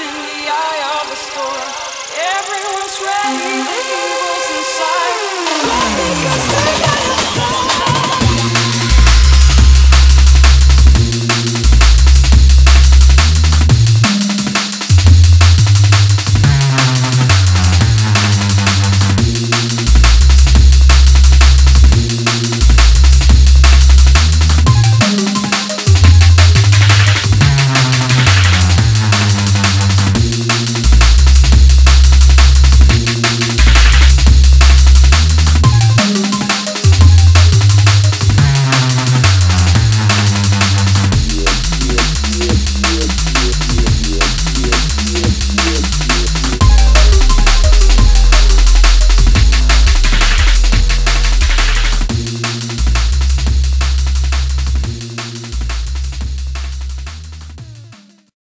in the eye of the storm. Everyone's ready.